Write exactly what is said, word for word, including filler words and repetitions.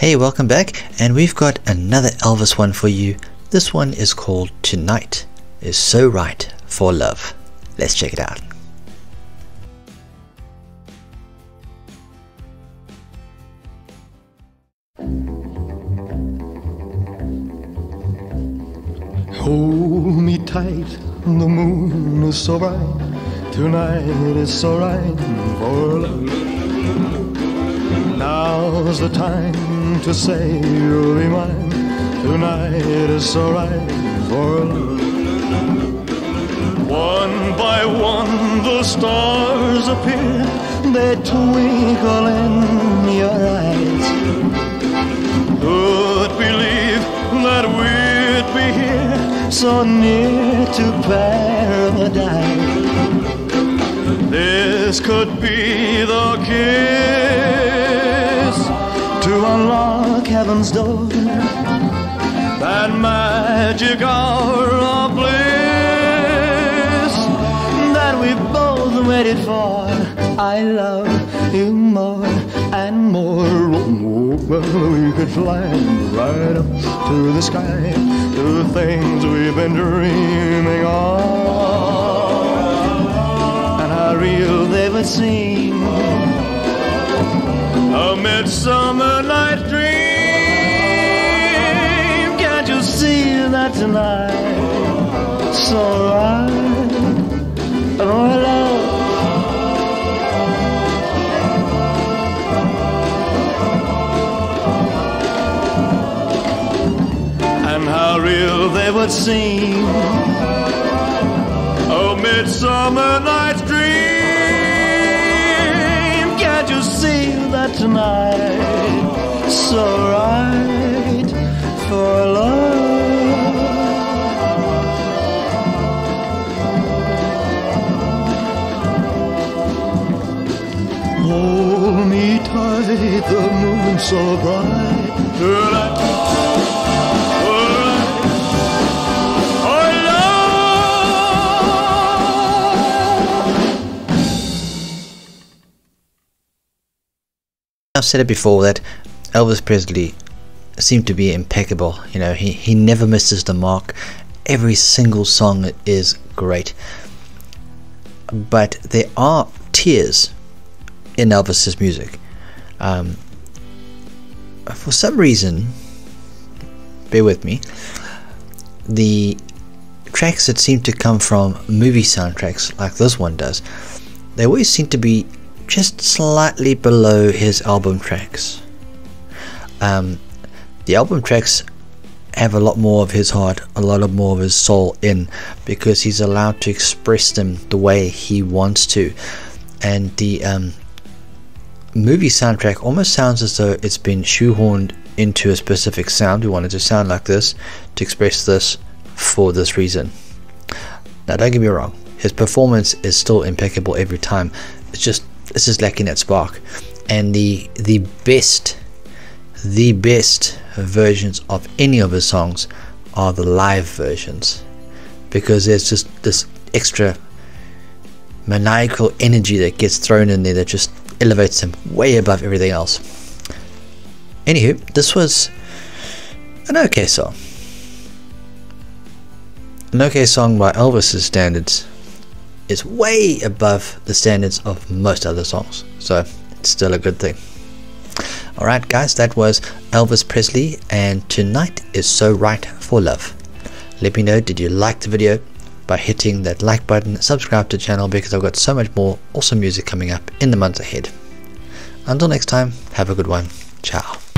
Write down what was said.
Hey, welcome back, and we've got another Elvis one for you. This one is called Tonight Is So Right for Love. Let's check it out. Hold me tight, the moon is so bright. Tonight is so right for love. Now's the time to say you'll be mine. Tonight is so right for love. One by one the stars appear. They twinkle in your eyes. Could believe that we'd be here, so near to paradise. This could be the kiss to unlock heaven's door, that magic hour of bliss that we both waited for. I love you more and more. Oh, well, we could fly right up to the sky, to the things we've been dreaming of, and how real they would seem. A midsummer night dream. Can't you see that tonight? So right, oh love, and how real they would seem. A midsummer night dream. You see that tonight, so right for love. Hold me tight, the moon so bright. Tonight. I've said it before that Elvis Presley seemed to be impeccable. You know, he, he never misses the mark. Every single song is great. But there are tears in Elvis's music. Um, for some reason, bear with me, the tracks that seem to come from movie soundtracks like this one does, they always seem to be just slightly below his album tracks. Um, the album tracks have a lot more of his heart, a lot more of his soul in, because he's allowed to express them the way he wants to. And the um, movie soundtrack almost sounds as though it's been shoehorned into a specific sound. We wanted to sound like this, to express this, for this reason. Now don't get me wrong, his performance is still impeccable every time. It's just this is lacking that spark. And the the best the best versions of any of his songs are the live versions, because there's just this extra maniacal energy that gets thrown in there that just elevates him way above everything else. Anywho, this was an okay song an okay song by Elvis's standards. Is way above the standards of most other songs, so it's still a good thing. Alright guys, that was Elvis Presley and Tonight Is So Right for Love. Let me know, did you like the video, by hitting that like button, subscribe to the channel, because I've got so much more awesome music coming up in the months ahead. Until next time, have a good one. Ciao.